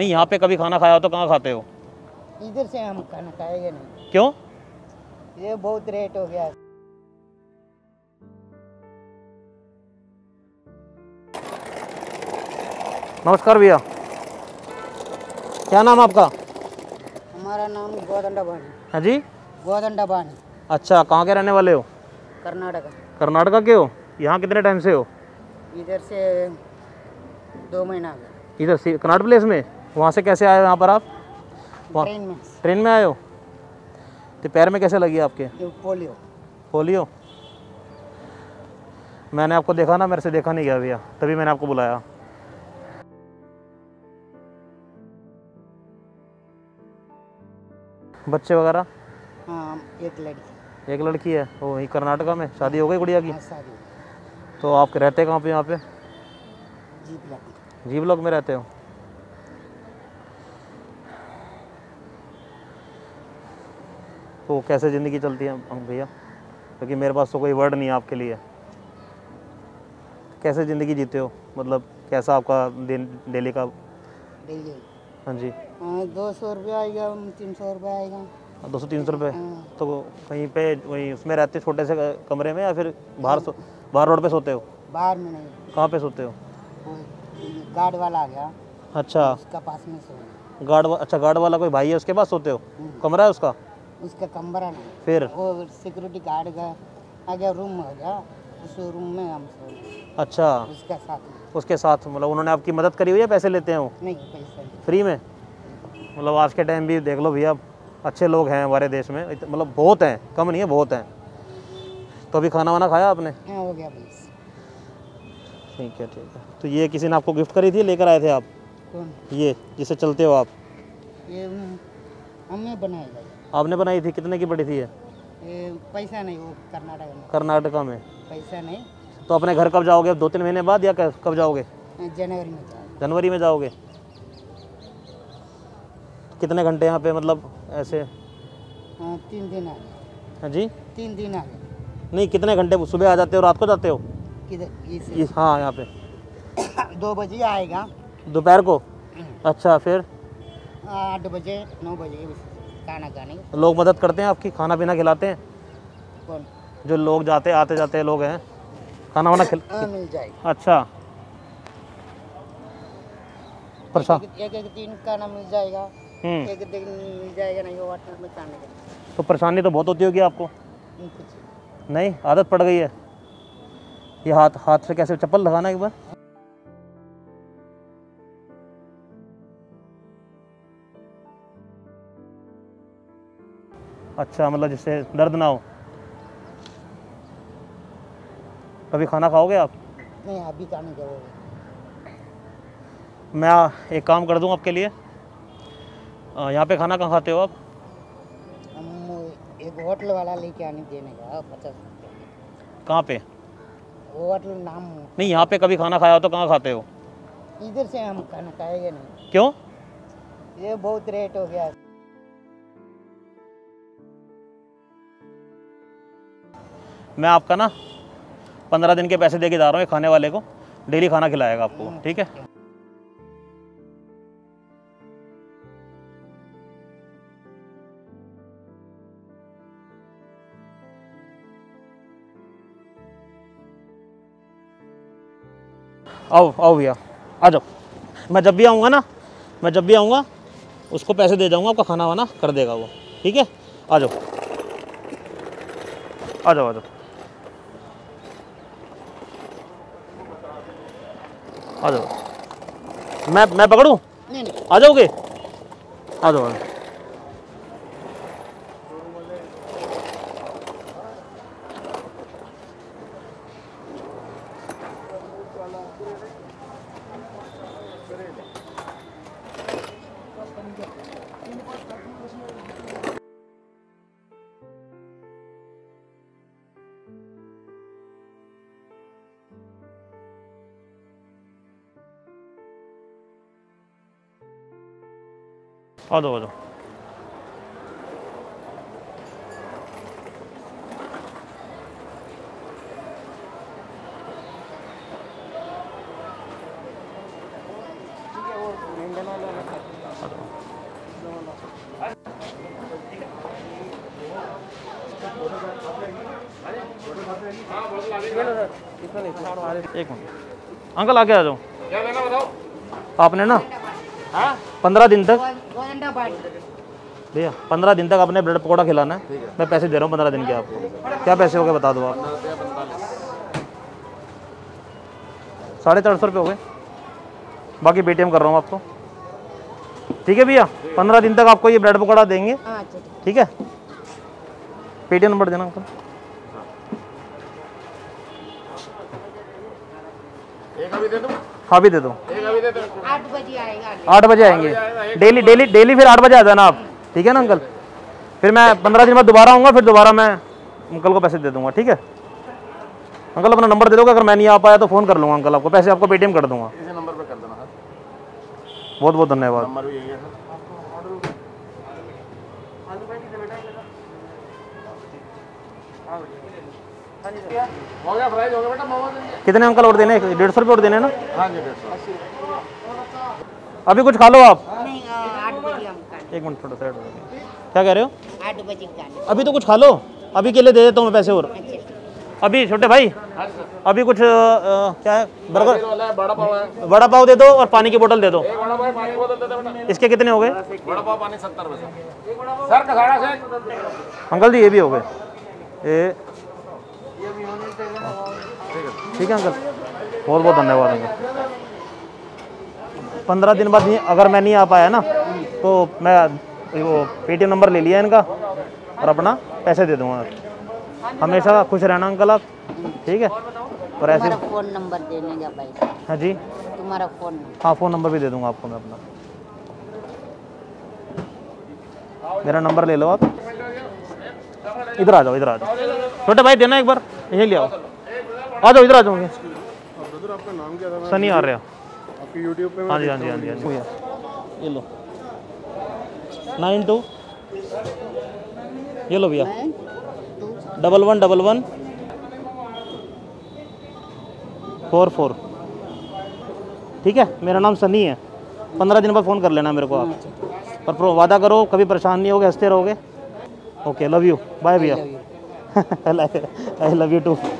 नहीं, यहाँ पे कभी खाना खाया हो तो कहाँ खाते हो? इधर से हम खाना खाएंगे नहीं। क्यों? ये बहुत रेट हो गया। नमस्कार भैया, क्या नाम आपका? हमारा नाम गोदंडा बानी। हाँ जी, गोदंडा बानी। अच्छा, कहाँ के रहने वाले हो? कर्नाटका। कर्नाटका के हो? यहाँ कितने टाइम से हो? इधर से 2 महीना। इधर से कर्नाटक प्लेस में? वहाँ से कैसे आए हो यहाँ पर आप? ट्रेन में। ट्रेन में आए हो? तो पैर में कैसे लगी आपके? पोलियो। पोलियो? मैंने आपको देखा ना, मेरे से देखा नहीं गया भैया, तभी मैंने आपको बुलाया। बच्चे वगैरह? हाँ, एक लड़की। एक लड़की है? वो वहीं कर्नाटका में? शादी हो गई गुड़िया की? शादी। तो आप रहते कहाँ पे यहाँ पे? जी ब्लॉक। जी ब्लॉक में रहते हो? तो कैसे ज़िंदगी चलती है भैया, क्योंकि मेरे पास तो कोई वर्ड नहीं है आपके लिए। कैसे ज़िंदगी जीते हो, मतलब कैसा आपका डेली का? डेली? हाँ जी। 200 रुपये आएगा, 300 रुपये आएगा। 200-300 रुपये? तो कहीं पे वहीं उसमें रहते हो, छोटे से कमरे में, या फिर बाहर रोड पे सोते हो? बाहर में नहीं। कहाँ पे सोते हो? गार्ड वाला आ गया। अच्छा, उसका पास में सोते। अच्छा, गार्ड वाला कोई भाई है, उसके पास सोते हो? कमरा है उसका? उसका कमरा नहीं, फिर वो सिक्योरिटी गार्ड का आ गया, रूम हो गया, उस रूम में हम सोते। अच्छा, उसके साथ? उसके साथ। मतलब उन्होंने आपकी मदद करी हुई है? पैसे लेते हैं वो? नहीं, पैसे फ्री में। मतलब आज के टाइम भी देख लो भैया, अच्छे लोग हैं हमारे देश में, मतलब बहुत हैं, कम नहीं है, बहुत हैं। तो अभी खाना वाना खाया आपने? हो गया बस। ठीक है, ठीक है। तो ये किसी ने आपको गिफ्ट करी थी, लेकर आए थे आप? कौन? ये जिसे चलते हो आप। ये हमने बनाई थी। आपने बनाई थी? कितने की पड़ी थी ये? पैसा नहीं, वो कर्नाटक में। कर्नाटका में? पैसा नहीं। तो अपने घर कब जाओगे? अब 2-3 महीने बाद, या कब जाओगे? जनवरी में जाओगे। जनवरी में जाओगे? कितने घंटे यहाँ पे, मतलब ऐसे? 3 दिन आ गए। हाँ जी, 3 दिन आ गए। नहीं, कितने घंटे सुबह आ जाते हो, रात को जाते हो किधर? हाँ, यहाँ पे 2 बजे आएगा दोपहर को। अच्छा, फिर 8 बजे 9 बजे खाना खाने। लोग मदद करते हैं आपकी, खाना पीना खिलाते हैं? कौन? जो लोग जाते आते जाते लोग हैं, खाना वाना मिल जाएगा। अच्छा, एक दिन खाना मिल जाएगा, एक दिन मिल जाएगा, नहीं होटल में खाने का। तो परेशानी तो बहुत होती होगी आपको? नहीं, आदत पड़ गई है। ये हाथ से कैसे चप्पल लगाना एक बार? अच्छा, मतलब जिससे दर्द ना हो। कभी खाना खाओगे आप? नहीं, अभी खाना खाओगे। मैं एक काम कर दूं आपके लिए, यहाँ पे खाना कहाँ खाते हो आप? एक होटल वाला लेके आने देने का 50 रुपये। कहाँ पे होटल? नाम नहीं, यहाँ पे कभी खाना खाया हो तो कहाँ खाते हो? इधर से हम खाना खाएंगे नहीं। क्यों? ये बहुत रेट हो गया। मैं आपका ना 15 दिन के पैसे दे के जा रहा हूँ, खाने वाले को डेली खाना खिलाएगा आपको, ठीक है? आओ आओ भैया, आ जाओ। मैं जब भी आऊँगा उसको पैसे दे जाऊँगा, आपका खाना वाना कर देगा वो, ठीक है? आ जाओ आ जाओ आ जाओ आ जाओ। मैं पकड़ूँ? आ जाओगे? आ जाओ। आ जाओ आ जाओ। ठीक है, वो एक मिनट अंकल आके आ जाओ। क्या लेना बताओ आपने ना 15 दिन तक भैया 15 दिन तक आपने ब्रेड पकौड़ा खिलाना है। मैं पैसे दे रहा हूँ 15 दिन के आपको। क्या पैसे हो गए बता दो आप। 450 रुपये हो गए। बाकी पेटीएम कर रहा हूँ आपको। ठीक है भैया 15 दिन तक आपको ये ब्रेड पकौड़ा देंगे। ठीक है पेटीएम नंबर देना आपको। हाँ भी दे दो। 8 बजे आएगा। 8 बजे आएंगे डेली डेली डेली फिर 8 बजे आ जाना आप। ठीक है ना अंकल। फिर मैं 15 दिन बाद दोबारा आऊँगा, फिर दोबारा मैं अंकल को पैसे दे दूँगा। ठीक है अंकल अपना नंबर दे दोगे। अगर मैं नहीं आ पाया तो फ़ोन कर लूँगा अंकल आपको। पैसे आपको पेटीएम कर दूँगा। इसी नंबर पर कर देना। बहुत बहुत धन्यवाद। नंबर भी यही है सर। हो गया फ्राइज हो गया बेटा। कितने अंकल और देने? 150 रुपये और देने ना। हाँ जी 150। अभी कुछ खा लो आप। नहीं 8 बजे। एक मिनट थोड़ा सा। क्या कह रहे हो? 8 बजे का। अभी तो कुछ खा लो। अभी के लिए दे देता हूँ मैं पैसे। और अभी छोटे भाई अभी कुछ क्या है? बर्गर वड़ा पाव दे दो और पानी की बोतल दे दो। इसके कितने हो गए? अंकल जी ये भी हो गए। ठीक है अंकल बहुत बहुत धन्यवाद अंकल। 15 दिन बाद अगर मैं नहीं आ पाया ना तो मैं वो पेटीएम नंबर ले लिया इनका और अपना पैसे दे दूँगा। हमेशा खुश रहना अंकल आप। ठीक है और ऐसे फ़ोन नंबर देने का भाई। हाँ जी तुम्हारा फ़ोन। हाँ फ़ोन नंबर भी दे दूंगा आपको मैं अपना। मेरा नंबर ले लो आप। इधर आ जाओ इधर आ जाओ। छोटे भाई देना एक बार यहीं ले आओ। आ जाओ इधर आ जाओगे। आपका नाम क्या था? सनी आर्या। यूट्यूब पे। हाँ जी हाँ जी हाँ जी हाँ जी। ये लो 92। ये लो भैया 111144। ठीक है मेरा नाम सनी है। 15 दिन बाद फ़ोन कर लेना मेरे को आप। पर वादा करो कभी परेशान नहीं होगे, हंसते रहोगे। ओके लव यू बाय भैया। I love you to.